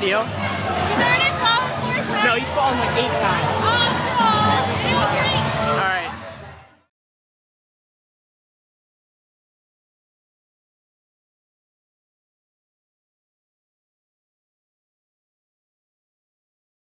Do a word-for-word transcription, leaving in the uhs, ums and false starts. video? He's already fallen four times. No, he's fallen like eight times.